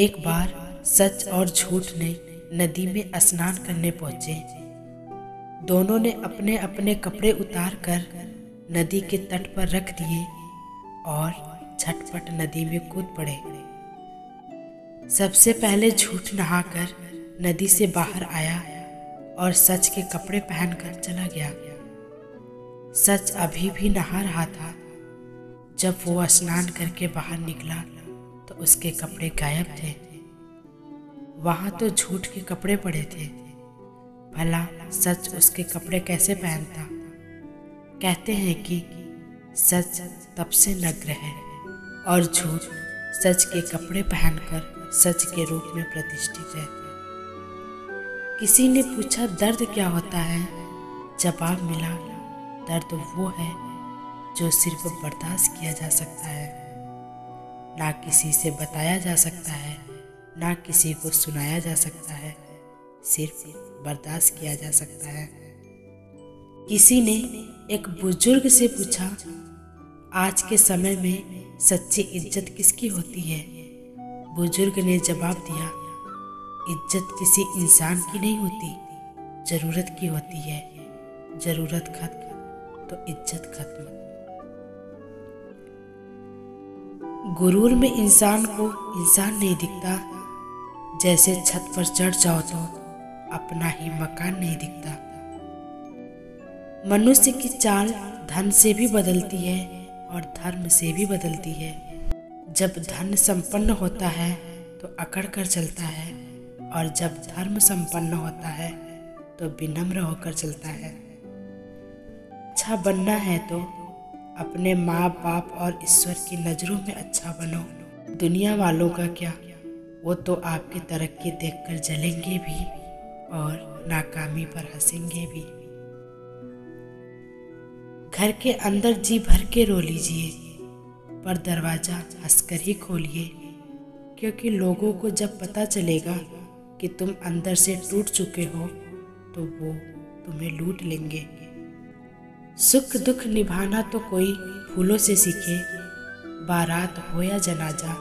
एक बार सच और झूठ ने नदी में स्नान करने पहुंचे। दोनों ने अपने अपने कपड़े उतारकर नदी के तट पर रख दिए और झटपट नदी में कूद पड़े। सबसे पहले झूठ नहाकर नदी से बाहर आया और सच के कपड़े पहनकर चला गया। सच अभी भी नहा रहा था। जब वो स्नान करके बाहर निकला तो उसके कपड़े गायब थे। वहाँ तो झूठ के कपड़े पड़े थे। भला सच उसके कपड़े कैसे पहनता? कहते हैं कि सच तब से नग्न है और झूठ सच के कपड़े पहनकर सच के रूप में प्रतिष्ठित है। किसी ने पूछा दर्द क्या होता है? जवाब मिला दर्द वो है जो सिर्फ बर्दाश्त किया जा सकता है, ना किसी से बताया जा सकता है, ना किसी को सुनाया जा सकता है, सिर्फ बर्दाश्त किया जा सकता है। किसी ने एक बुजुर्ग से पूछा आज के समय में सच्ची इज्जत किसकी होती है? बुजुर्ग ने जवाब दिया इज्जत किसी इंसान की नहीं होती, ज़रूरत की होती है। ज़रूरत खत्म तो इज्जत खत्म। गुरूर में इंसान को इंसान नहीं दिखता। जैसे छत पर चढ़ जाओ तो अपना ही मकान नहीं दिखता। मनुष्य की चाल धन से भी बदलती है और धर्म से भी बदलती है। जब धन संपन्न होता है तो अकड़ कर चलता है और जब धर्म संपन्न होता है तो विनम्र होकर चलता है। अच्छा बनना है तो अपने माँ बाप और ईश्वर की नज़रों में अच्छा बनो। दुनिया वालों का क्या, वो तो आपकी तरक्की देखकर जलेंगे भी और नाकामी पर हंसेंगे भी। घर के अंदर जी भर के रो लीजिए पर दरवाज़ा हंसकर ही खोलिए, क्योंकि लोगों को जब पता चलेगा कि तुम अंदर से टूट चुके हो तो वो तुम्हें लूट लेंगे। सुख दुख निभाना तो कोई फूलों से सीखे। बारात हो या जनाजा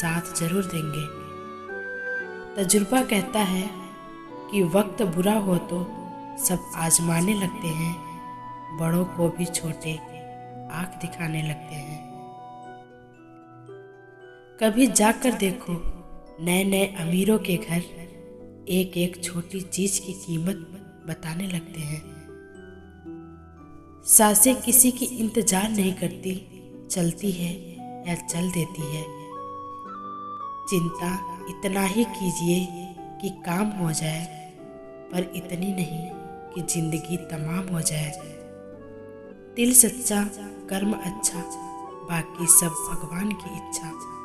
साथ जरूर देंगे। तजुर्बा कहता है कि वक्त बुरा हो तो सब आजमाने लगते हैं, बड़ों को भी छोटे आंख दिखाने लगते हैं। कभी जाकर देखो नए नए अमीरों के घर एक एक छोटी चीज की कीमत बताने लगते हैं। सांसें किसी की इंतजार नहीं करती, चलती है या चल देती है। चिंता इतना ही कीजिए कि काम हो जाए, पर इतनी नहीं कि जिंदगी तमाम हो जाए। दिल सच्चा, कर्म अच्छा, बाकी सब भगवान की इच्छा।